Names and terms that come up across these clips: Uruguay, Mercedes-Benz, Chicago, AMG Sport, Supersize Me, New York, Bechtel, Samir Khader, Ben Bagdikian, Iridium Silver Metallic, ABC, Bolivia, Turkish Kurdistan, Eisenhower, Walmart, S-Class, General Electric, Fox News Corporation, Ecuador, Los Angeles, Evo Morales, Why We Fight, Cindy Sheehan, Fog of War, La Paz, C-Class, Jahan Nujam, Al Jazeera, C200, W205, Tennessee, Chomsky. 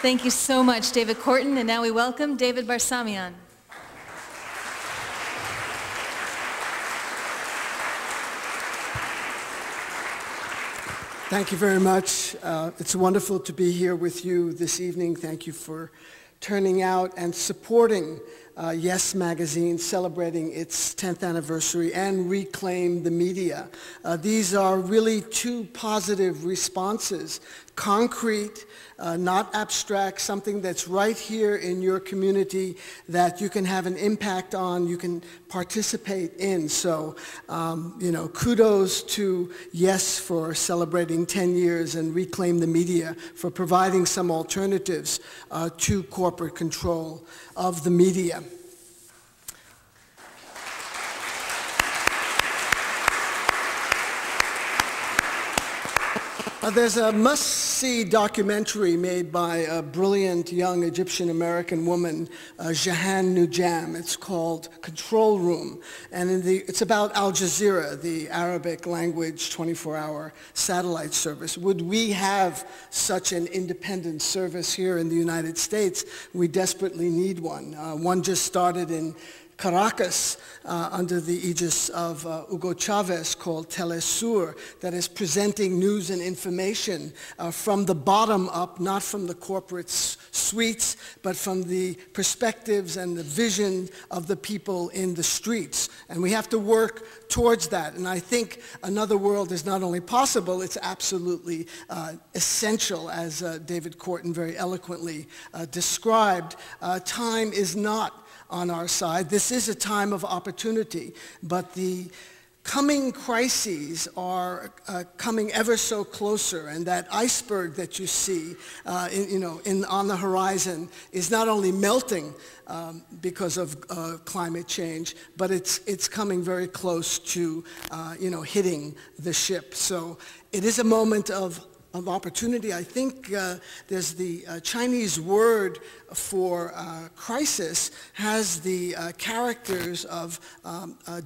Thank you so much, David Korten. And now we welcome David Barsamian. Thank you very much. It's wonderful to be here with you this evening. Thank you for turning out and supporting Yes magazine, celebrating its 10th anniversary, and Reclaim the Media. These are really two positive responses, concrete, not abstract, something that's right here in your community that you can have an impact on, you can participate in. So, you know, kudos to Yes for celebrating 10 years and Reclaim the Media for providing some alternatives to corporate control of the media. There's a must-see documentary made by a brilliant young Egyptian-American woman, Jahan Nujam. It's called Control Room, and it's about Al Jazeera, the Arabic-language 24-hour satellite service. Would we have such an independent service here in the United States? We desperately need one. One just started in Caracas, under the aegis of Hugo Chavez, called Telesur, that is presenting news and information from the bottom up, not from the corporate suites, but from the perspectives and the vision of the people in the streets. And we have to work towards that. And I think another world is not only possible, it's absolutely essential, as David Korten very eloquently described. Time is not on our side. This is a time of opportunity, but the coming crises are coming ever so closer, and that iceberg that you see on the horizon is not only melting because of climate change, but it's coming very close to hitting the ship. So it is a moment of opportunity. I think there's the Chinese word for crisis has the characters of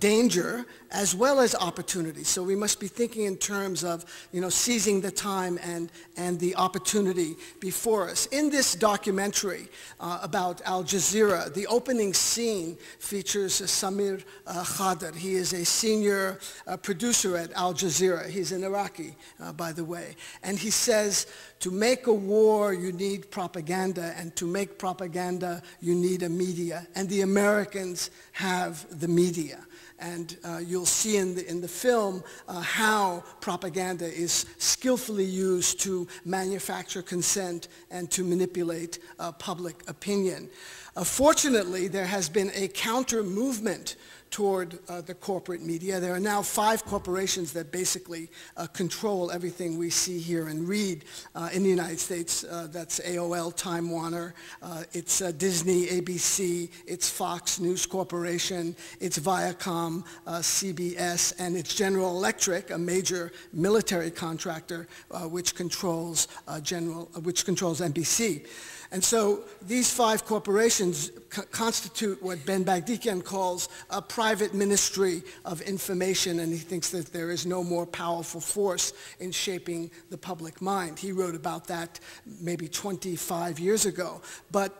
danger as well as opportunity. So we must be thinking in terms of seizing the time and the opportunity before us. In this documentary about Al Jazeera, the opening scene features Samir Khader. He is a senior producer at Al Jazeera. He's an Iraqi, by the way. And he says, to make a war, you need propaganda, and to make propaganda, you need a media. And the Americans have the media. And you'll see in the film how propaganda is skillfully used to manufacture consent and to manipulate public opinion. Fortunately, there has been a counter-movement toward the corporate media. There are now 5 corporations that basically control everything we see here and read in the United States. That's AOL, Time Warner, it's Disney, ABC, it's Fox News Corporation, it's Viacom, CBS, and it's General Electric, a major military contractor which controls NBC. And so these 5 corporations constitute what Ben Bagdikian calls a private ministry of information, and he thinks that there is no more powerful force in shaping the public mind. He wrote about that maybe 25 years ago. But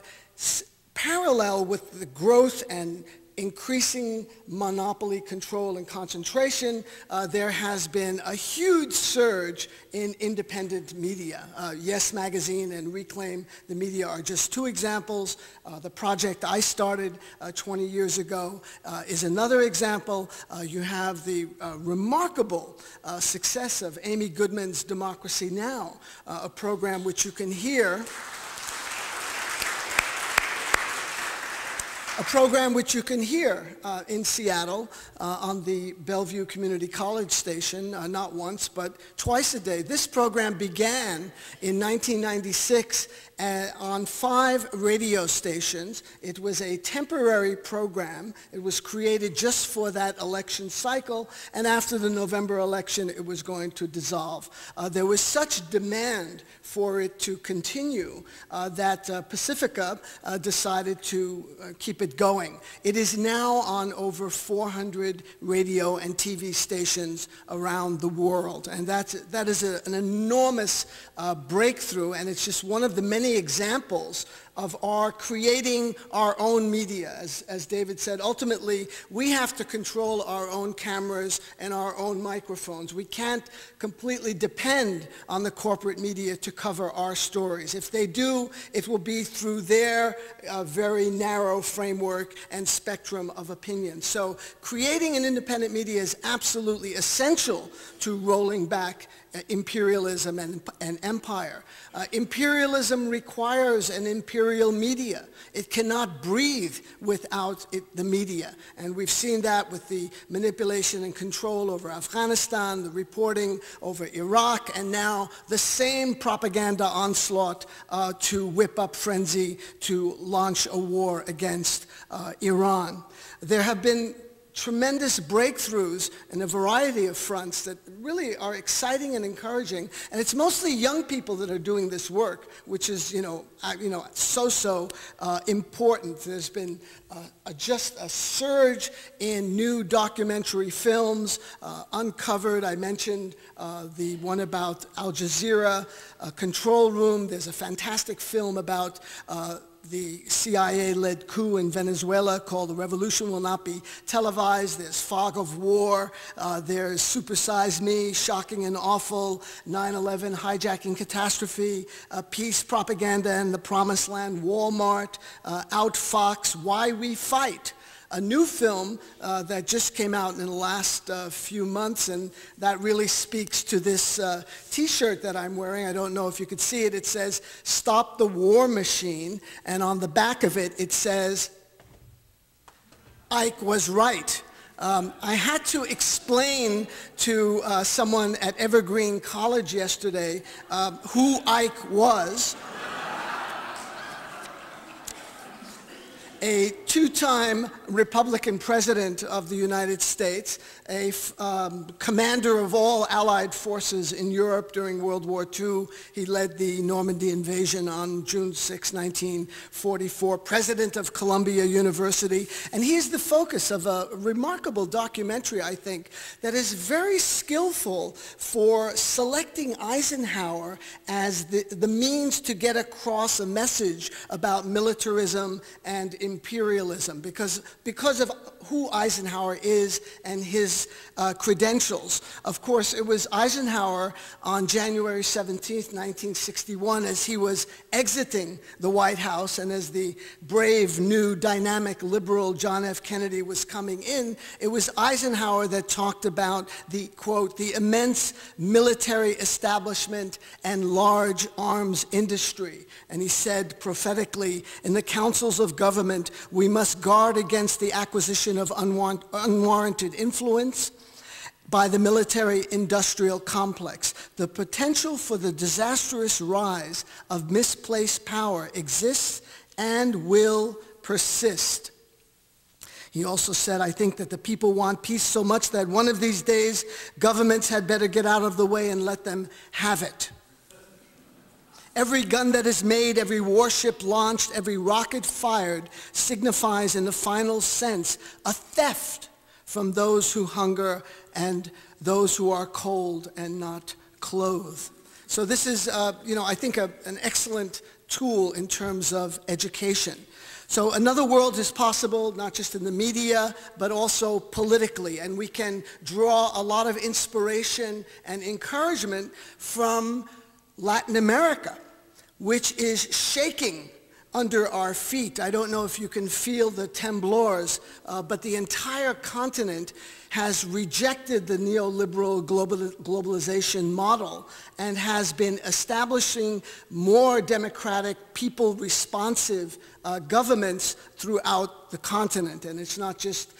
parallel with the growth and increasing monopoly control and concentration, there has been a huge surge in independent media. Yes magazine and Reclaim the Media are just 2 examples. The project I started 20 years ago is another example. You have the remarkable success of Amy Goodman's Democracy Now, a program which you can hear in Seattle on the Bellevue Community College station, not once, but twice a day. This program began in 1996 on 5 radio stations. It was a temporary program. It was created just for that election cycle, and after the November election, it was going to dissolve. There was such demand for it to continue that Pacifica decided to keep it going. It is now on over 400 radio and TV stations around the world, and that is an enormous breakthrough, and it's just one of the many many examples of our creating our own media. As David said, ultimately, we have to control our own cameras and our own microphones. We can't completely depend on the corporate media to cover our stories. If they do, it will be through their very narrow framework and spectrum of opinion. So creating an independent media is absolutely essential to rolling back imperialism and empire. Imperialism requires an imperial media. It cannot breathe without the media. And we've seen that with the manipulation and control over Afghanistan, the reporting over Iraq, and now the same propaganda onslaught to whip up frenzy to launch a war against Iran. There have been tremendous breakthroughs in a variety of fronts that really are exciting and encouraging, and it's mostly young people that are doing this work, which is, so important. There's been just a surge in new documentary films uncovered. I mentioned the one about Al Jazeera, Control Room. There's a fantastic film about the CIA-led coup in Venezuela called The Revolution Will Not Be Televised. There's Fog of War. There's Supersize Me, Shocking and Awful, 9/11 Hijacking Catastrophe, Peace Propaganda in the Promised Land, Walmart, Outfox, Why We Fight. A new film that just came out in the last few months, and that really speaks to this t-shirt that I'm wearing. I don't know if you could see it. It says, "Stop the War Machine," and on the back of it, it says, "Ike was right." I had to explain to someone at Evergreen College yesterday who Ike was. A two-time Republican president of the United States, a commander of all Allied forces in Europe during World War II. He led the Normandy invasion on June 6, 1944, president of Columbia University. And he is the focus of a remarkable documentary, I think, that is very skillful for selecting Eisenhower as the means to get across a message about militarism and imperialism, because of who Eisenhower is and his credentials. Of course, it was Eisenhower on January 17, 1961, as he was exiting the White House and as the brave, new, dynamic liberal John F. Kennedy was coming in, it was Eisenhower that talked about the, quote, the immense military establishment and large arms industry. And he said prophetically, in the councils of government, we must guard against the acquisition of unwarranted influence by the military-industrial complex. The potential for the disastrous rise of misplaced power exists and will persist. He also said, I think that the people want peace so much that one of these days, governments had better get out of the way and let them have it. Every gun that is made, every warship launched, every rocket fired signifies in the final sense a theft from those who hunger and those who are cold and not clothed. So this is, I think an excellent tool in terms of education. So another world is possible, not just in the media, but also politically. And we can draw a lot of inspiration and encouragement from Latin America, which is shaking under our feet. I don't know if you can feel the temblores, but the entire continent has rejected the neoliberal globalization model and has been establishing more democratic, people-responsive governments throughout the continent. And it's not just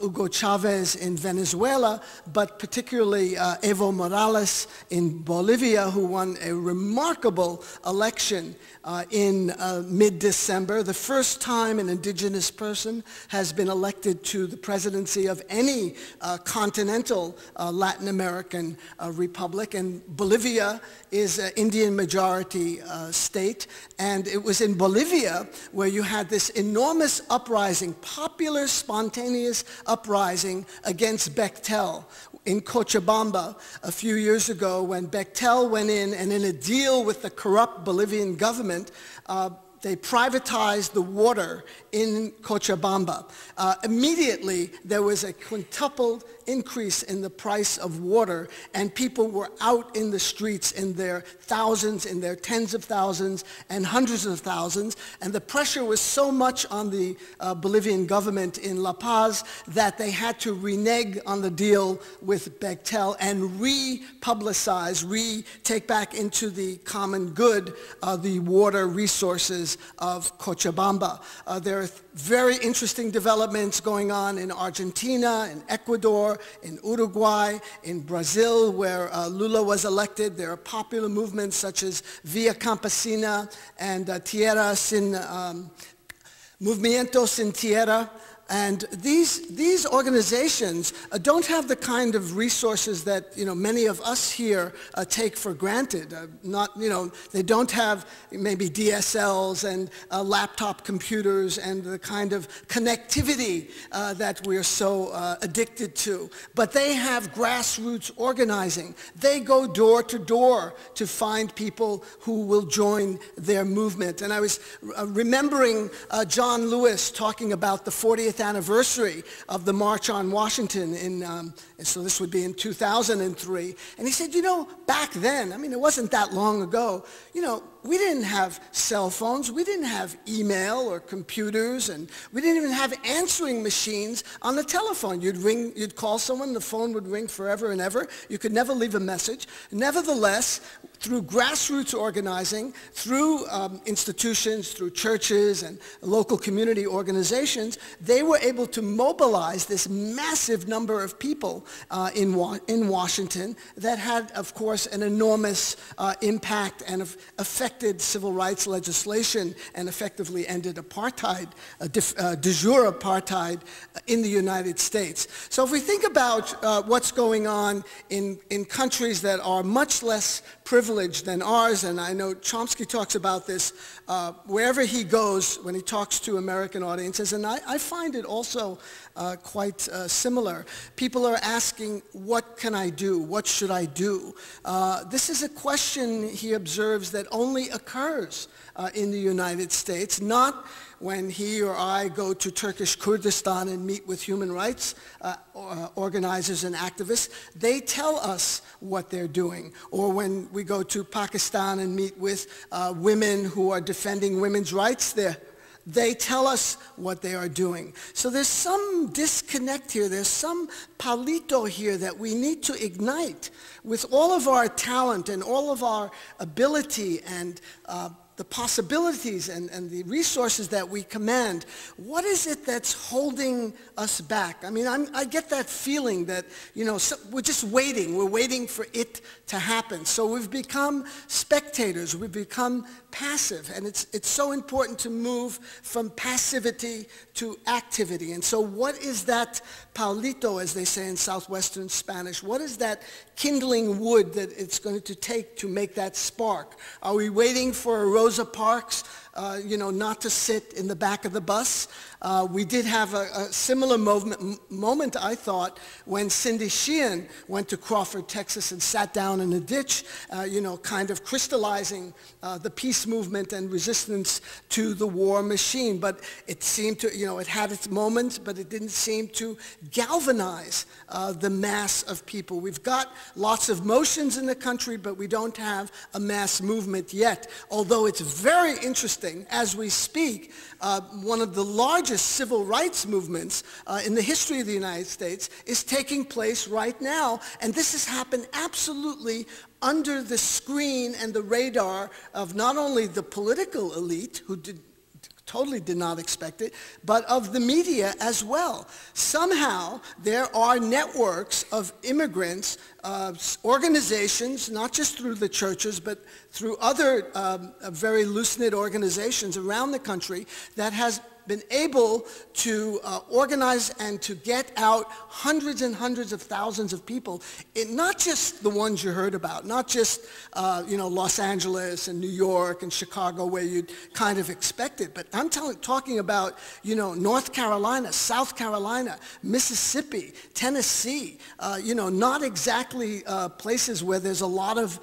Hugo Chavez in Venezuela, but particularly Evo Morales in Bolivia, who won a remarkable election in mid-December. The first time an indigenous person has been elected to the presidency of any continental Latin American republic, and Bolivia is an Indian majority state, and it was in Bolivia where you had this enormous uprising, popular spontaneous uprising against Bechtel in Cochabamba a few years ago, when Bechtel went in and in a deal with the corrupt Bolivian government, they privatized the water in Cochabamba. Immediately, there was a quintupled increase in the price of water, and people were out in the streets in their thousands, in their tens of thousands, and hundreds of thousands, and the pressure was so much on the Bolivian government in La Paz that they had to renege on the deal with Bechtel and republicize, take back into the common good the water resources of Cochabamba. There are very interesting developments going on in Argentina, in Ecuador, in Uruguay, in Brazil, where Lula was elected. There are popular movements such as Via Campesina and Tierra Sin, Movimiento Sin Tierra. And these organizations don't have the kind of resources that many of us here take for granted. They don't have maybe DSLs and laptop computers and the kind of connectivity that we're so addicted to. But they have grassroots organizing. They go door to door to find people who will join their movement. And I was remembering John Lewis talking about the 40th anniversary of the March on Washington in, so this would be in 2003, and he said, back then, it wasn't that long ago, we didn't have cell phones, we didn't have email or computers, and we didn't even have answering machines on the telephone. You'd call someone, the phone would ring forever and ever, you could never leave a message. Nevertheless, through grassroots organizing, through institutions, through churches and local community organizations, they were able to mobilize this massive number of people in Washington that had, of course, an enormous impact and affected civil rights legislation and effectively ended apartheid, de jure apartheid in the United States. So if we think about what's going on in countries that are much less privileged than ours, and I know Chomsky talks about this wherever he goes when he talks to American audiences, and I find it also quite similar. People are asking, what can I do? What should I do? This is a question, he observes, that only occurs in the United States, not when he or I go to Turkish Kurdistan and meet with human rights organizers and activists. They tell us what they're doing. Or when we go to Pakistan and meet with women who are defending women's rights there, they tell us what they are doing. So there's some disconnect here. There's some palito here that we need to ignite with all of our talent and all of our ability and the possibilities and the resources that we command. What is it that's holding us back? I get that feeling that, we're just waiting. We're waiting for it to happen. So we've become spectators. We've become passive. And it's so important to move from passivity to activity. And so what is that palito, as they say in Southwestern Spanish? What is that kindling wood that it's going to take to make that spark? Are we waiting for a Rosa Parks, not to sit in the back of the bus? We did have a similar moment, I thought, when Cindy Sheehan went to Crawford, Texas and sat down in a ditch, kind of crystallizing the peace movement and resistance to the war machine. But it seemed to, it had its moments, but it didn't seem to galvanize the mass of people. We've got lots of motions in the country, but we don't have a mass movement yet, although it's very interesting as we speak. One of the largest civil rights movements in the history of the United States is taking place right now, and this has happened absolutely under the screen and the radar of not only the political elite, who totally did not expect it, but of the media as well. Somehow, there are networks of immigrants, organizations, not just through the churches, but through other very loose-knit organizations around the country that has been able to organize and to get out hundreds and hundreds of thousands of people, not just the ones you heard about, not just you know, Los Angeles and New York and Chicago where you'd kind of expect it, but I'm talking about, you know, North Carolina, South Carolina, Mississippi, Tennessee, you know, not exactly places where there's a lot of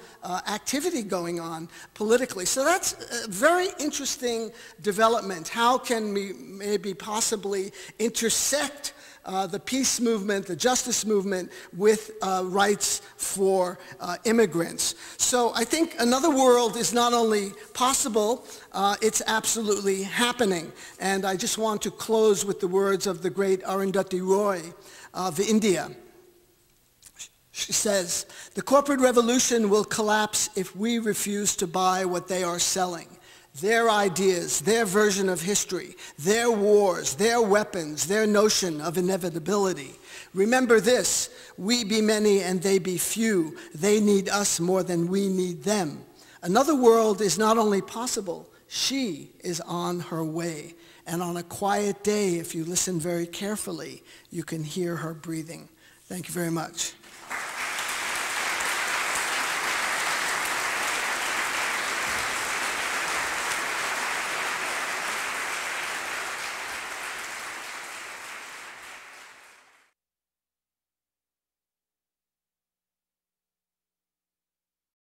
activity going on politically. So that's a very interesting development. How can we maybe possibly intersect the peace movement, the justice movement, with rights for immigrants? So I think another world is not only possible, it's absolutely happening. And I just want to close with the words of the great Arundhati Roy of India. She says, "The corporate revolution will collapse if we refuse to buy what they are selling. Their ideas, their version of history, their wars, their weapons, their notion of inevitability. Remember this, we be many and they be few. They need us more than we need them. Another world is not only possible, she is on her way. And on a quiet day, if you listen very carefully, you can hear her breathing." Thank you very much.